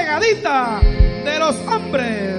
pegadita de los hombres.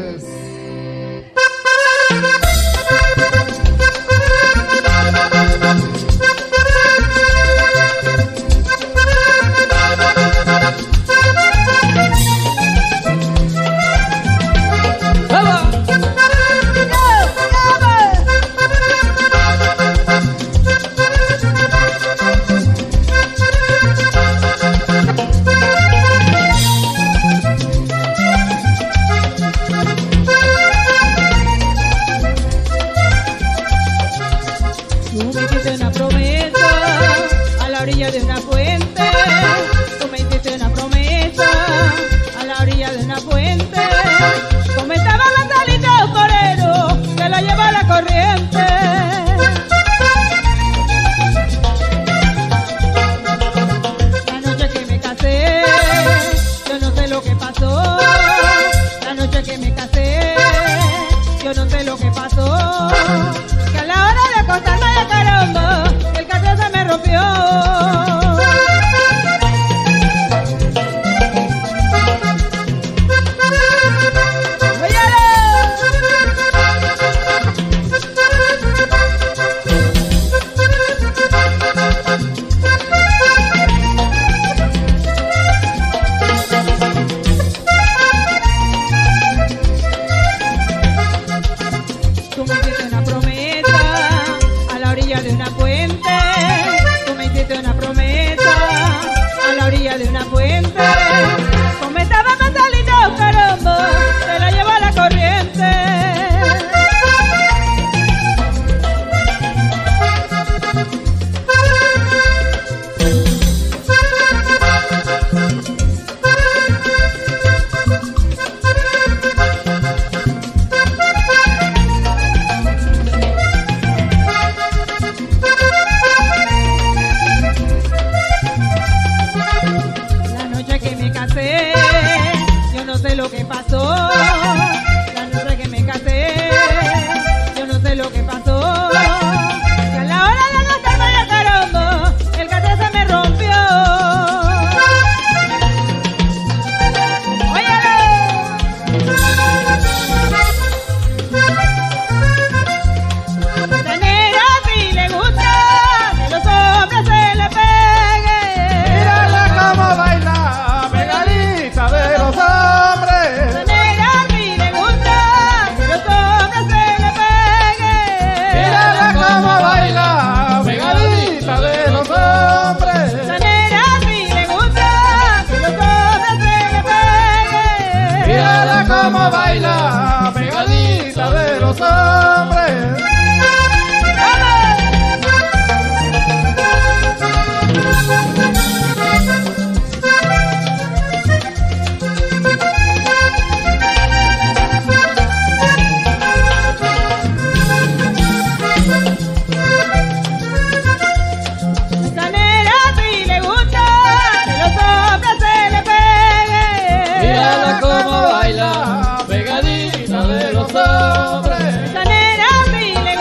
Pegadita de los hombres. Esa nena sí le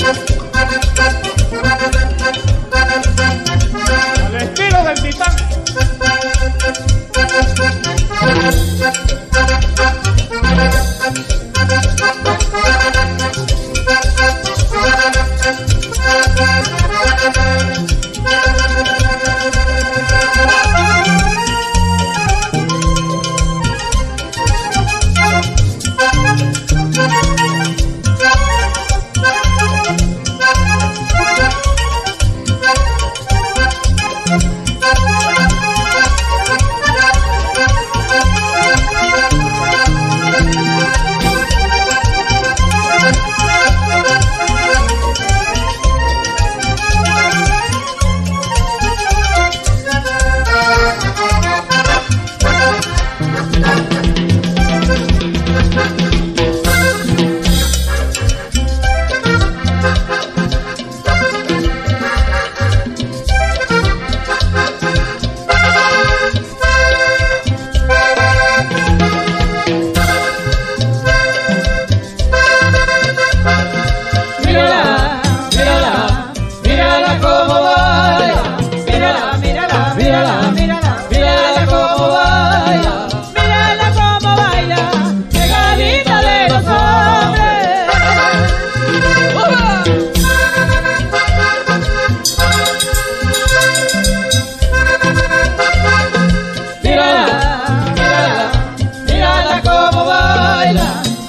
Al estilo del titán.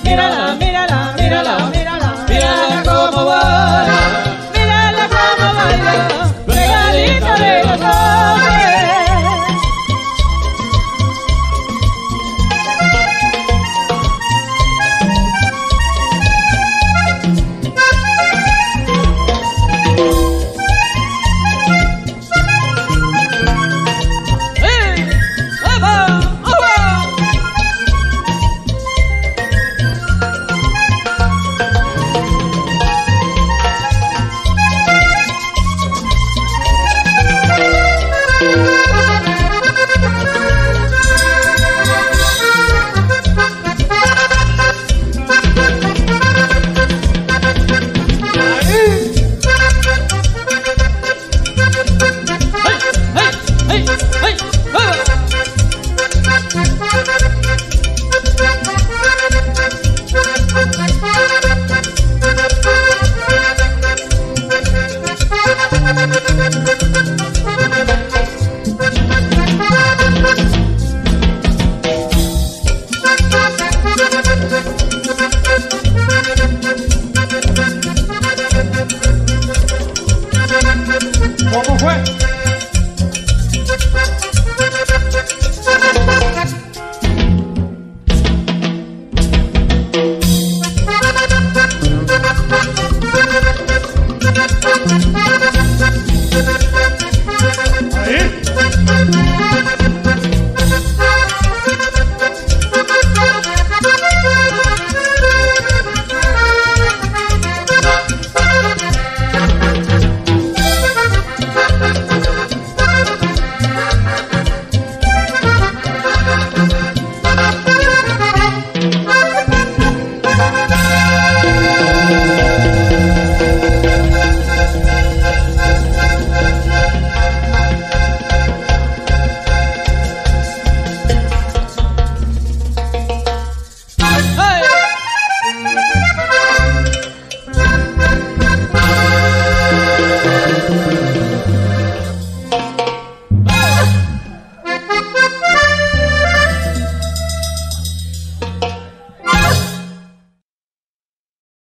Mírala, mírala,